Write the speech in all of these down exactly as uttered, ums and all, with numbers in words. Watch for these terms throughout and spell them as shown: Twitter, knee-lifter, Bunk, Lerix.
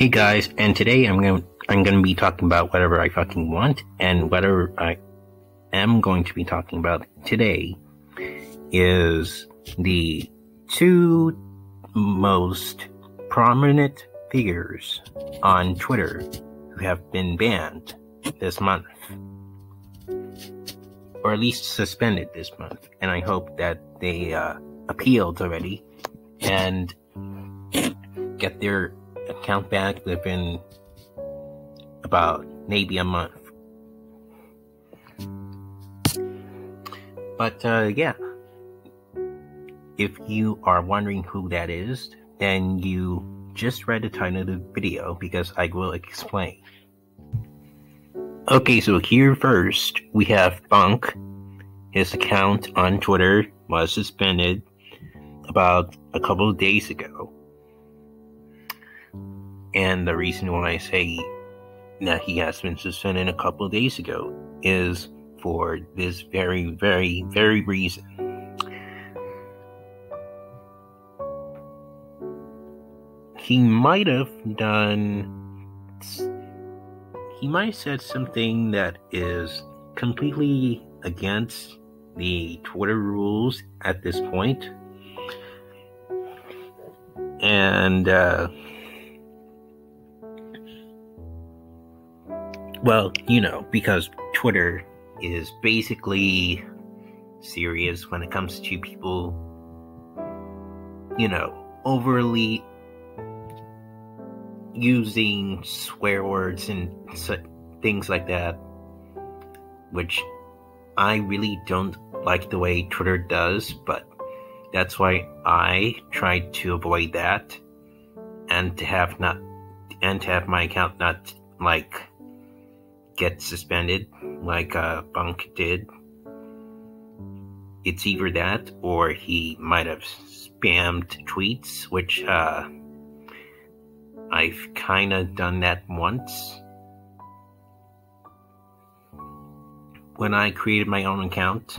Hey guys, and today I'm gonna I'm gonna be talking about whatever I fucking want, and whatever I am going to be talking about today is the two most prominent figures on Twitter who have been banned this month, or at least suspended this month, and I hope that they uh, appealed already and get their account back within about maybe a month. But uh, yeah, if you are wondering who that is, then you just read the title of the video because I will explain. Okay, so here first we have Bunk. His account on Twitter was suspended about a couple of days ago. And the reason why I say that he has been suspended a couple of days ago is for this very, very, very reason. He might have done... He might have said something that is completely against the Twitter rules at this point. And, uh... well, you know, because Twitter is basically serious when it comes to people, you know, overly using swear words and such things like that, which I really don't like the way Twitter does, but that's why I try to avoid that and to have not and to have my account not like get suspended like uh, Bunk did. It's either that or he might have spammed tweets, which uh, I've kind of done that once when I created my own account,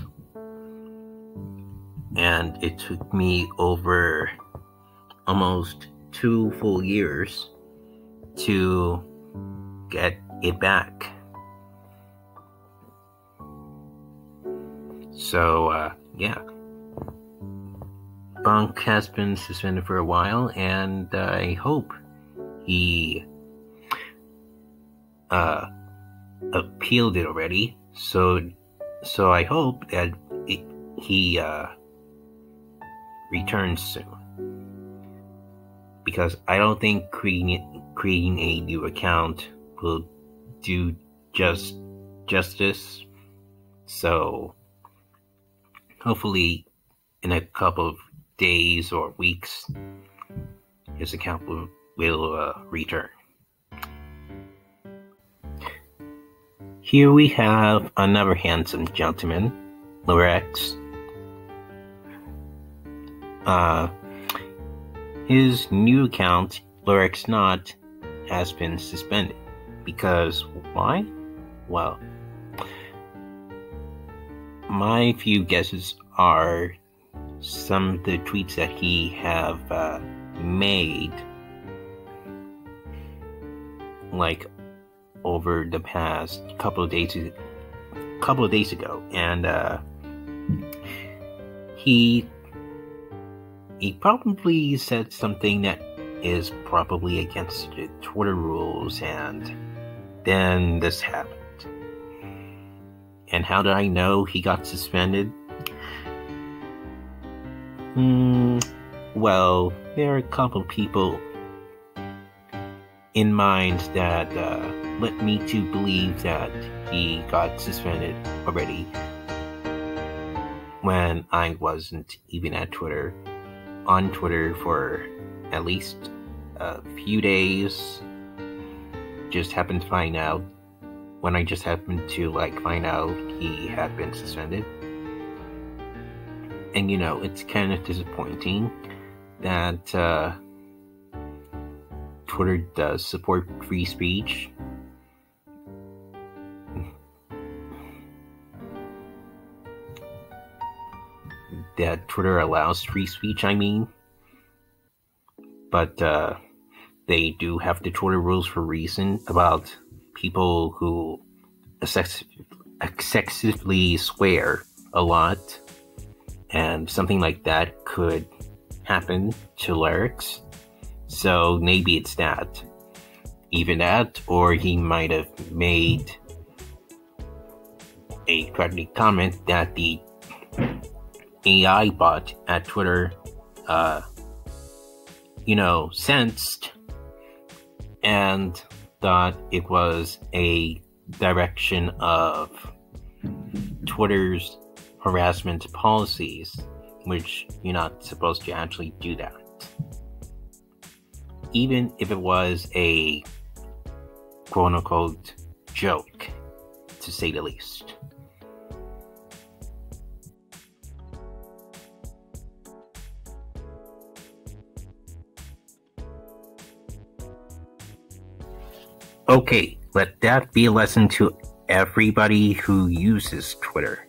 and it took me over almost two full years to get it back. So, uh, yeah. Bunk has been suspended for a while, and uh, I hope he uh, appealed it already. So, so I hope that it, he uh, returns soon. Because I don't think creating, creating a new account will do just justice. So... hopefully, in a couple of days or weeks, his account will, will uh, return. Here we have another handsome gentleman, Lerix. Uh, his new account, Lerix Not, has been suspended. Because why? Well... my few guesses are some of the tweets that he have uh, made, like over the past couple of days, couple of days ago, and uh, he he probably said something that is probably against the Twitter rules, and then this happened. And how did I know he got suspended? Mm, well, there are a couple people in mind that uh, led me to believe that he got suspended already when I wasn't even at Twitter, on Twitter for at least a few days. Just happened to find out when I just happened to, like, find out he had been suspended. And, you know, it's kind of disappointing that uh, Twitter does support free speech. That Twitter allows free speech, I mean. But uh, they do have tutorial rules for reason about people who excess excessively swear a lot, and something like that could happen to Lerix. So maybe it's that. Even that, or he might have made a threatening comment that the A I bot at Twitter, uh, you know, sensed and thought it was a direction of Twitter's harassment policies, which you're not supposed to actually do that. Even if it was a quote-unquote joke, to say the least. Okay, let that be a lesson to everybody who uses Twitter.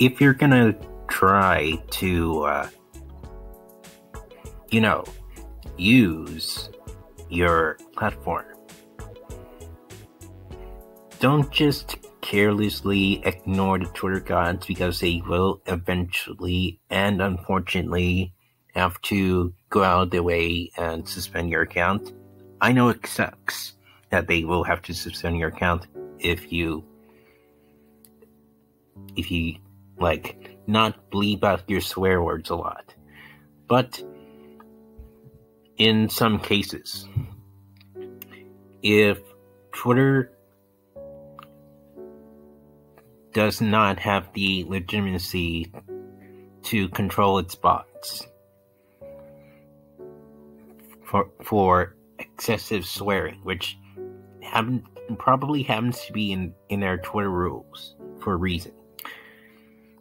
If you're gonna try to, uh, you know, use your platform, don't just carelessly ignore the Twitter gods, because they will eventually and unfortunately have to go out of their way and suspend your account. I know it sucks that they will have to suspend your account if you, if you like, not bleep out your swear words a lot. But in some cases, if Twitter does not have the legitimacy to control its bots for for excessive swearing, which happen, probably happens to be in, in their Twitter rules for a reason,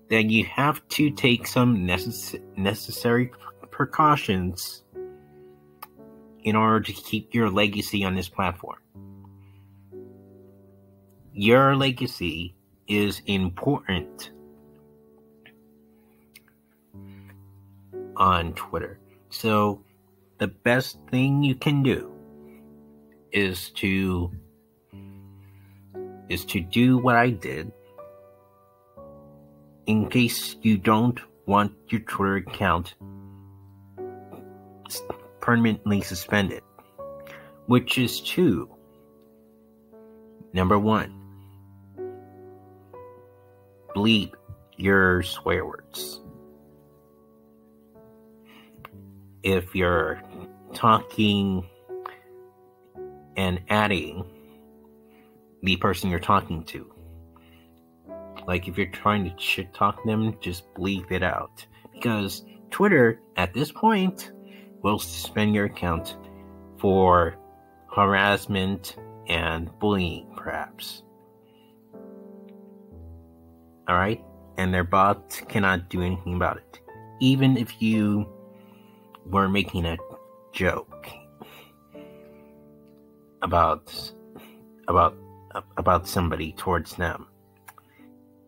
then you have to take some necess necessary precautions in order to keep your legacy on this platform. Your legacy is important on Twitter. So the best thing you can do is to is to do what I did. In case you don't want your Twitter account permanently suspended, which is to, number one, bleep your swear words. If you're talking and adding the person you're talking to, like if you're trying to shit talk them, just bleep it out, because Twitter at this point will suspend your account for harassment and bullying, perhaps. Alright? And their bots cannot do anything about it. Even if you were making a joke about about about somebody towards them,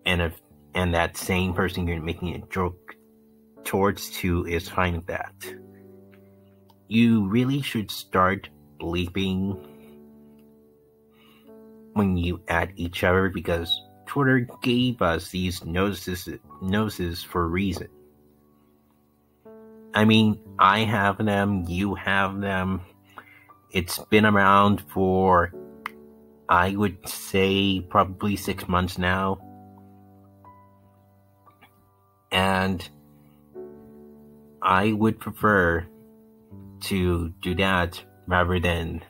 and if and that same person you're making a joke towards to is fine with that, you really should start bleeping when you at each other, because Twitter gave us these notices, notices for a reason. I mean, I have them, you have them. It's been around for, I would say, probably six months now. And I would prefer to do that rather than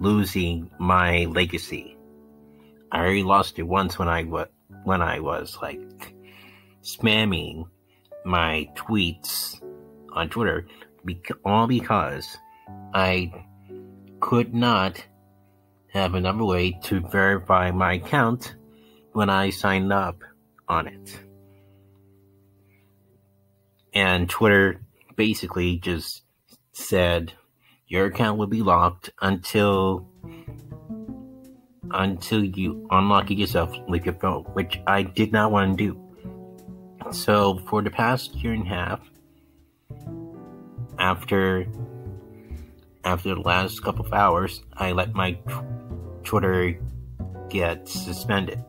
losing my legacy. I already lost it once when I, when I was, like, spamming my tweets on Twitter, beca- all because I could not have another way to verify my account when I signed up on it. And Twitter basically just said, your account will be locked until... until you unlock it yourself with your phone, which I did not want to do. So for the past year and a half, after after the last couple of hours, I let my Twitter get suspended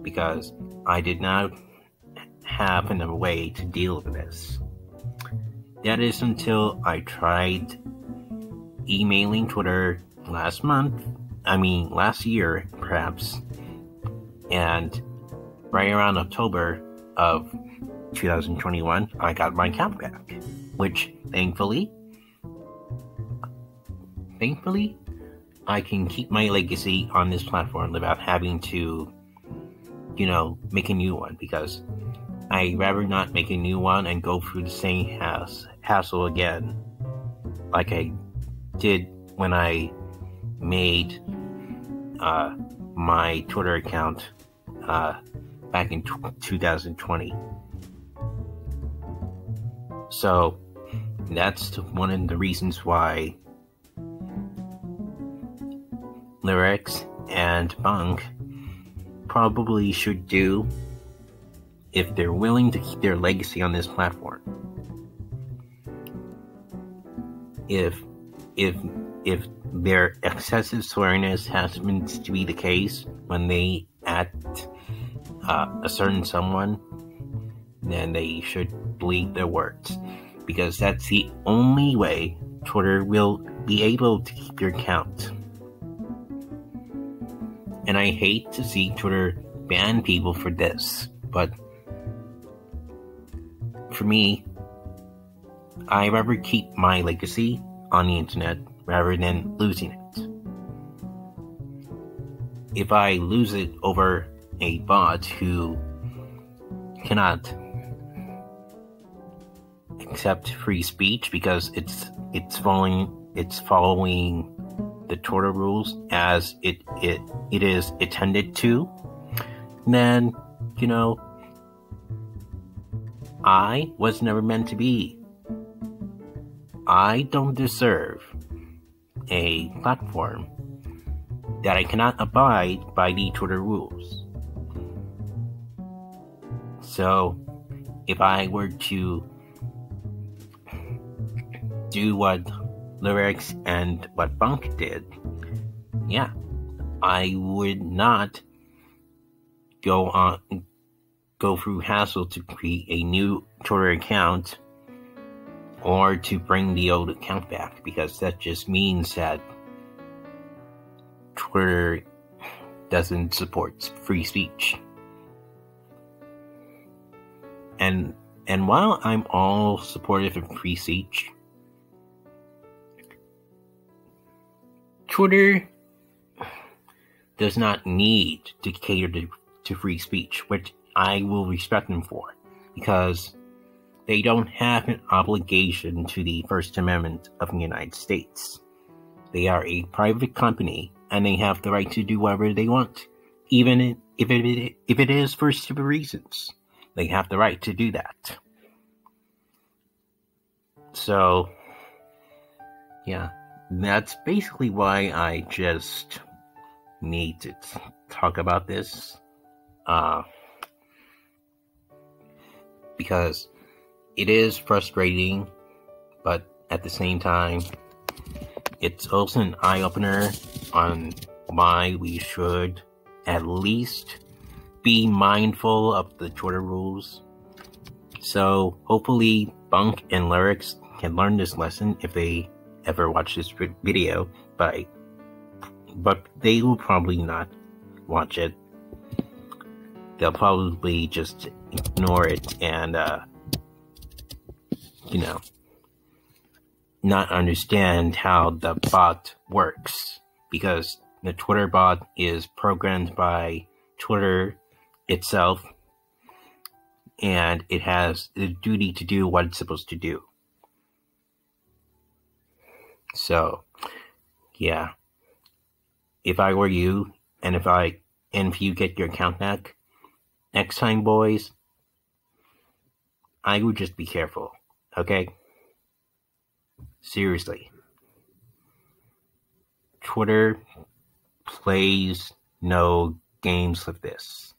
because I did not have another way to deal with this. That is until I tried emailing Twitter last month, I mean last year perhaps, and right around October of twenty twenty-one, I got my account back, which thankfully, thankfully, I can keep my legacy on this platform without having to, you know, make a new one, because I'd rather not make a new one and go through the same hass- hassle again, like I did when I made uh, my Twitter account uh, back in t- twenty twenty. So that's one of the reasons why Lerix and Bunk probably should do, if they're willing to keep their legacy on this platform. If if if their excessive sweariness happens to be the case when they act uh, a certain someone, then they should bleed their words, because that's the only way Twitter will be able to keep your account. And I hate to see Twitter ban people for this, but for me, I rather keep my legacy on the internet rather than losing it. If I lose it over a bot who cannot accept free speech because it's it's following it's following the Twitter rules as it, it it is intended to, then, you know, I was never meant to be. I don't deserve a platform that I cannot abide by the Twitter rules. So, if I were to do what Lerix and what Bunk did, yeah, I would not go on go through hassle to create a new Twitter account or to bring the old account back, because that just means that Twitter doesn't support free speech. And and while I'm all supportive of free speech, Twitter does not need to cater to, to free speech, which I will respect them for, because they don't have an obligation to the First Amendment of the United States. They are a private company, and they have the right to do whatever they want, even if it, if it is for stupid reasons. They have the right to do that. So, yeah. That's basically why I just need to t- talk about this, uh, because it is frustrating, but at the same time, it's also an eye-opener on why we should at least be mindful of the Twitter rules. So hopefully Bunk and Lerix can learn this lesson if they ever watch this video, but but they will probably not watch it. They'll probably just ignore it and uh, you know, not understand how the bot works, because the Twitter bot is programmed by Twitter itself, and it has the duty to do what it's supposed to do. So, yeah, if I were you, and if I, and if you get your account back, next time, boys, I would just be careful, okay? Seriously. Twitter plays no games with this.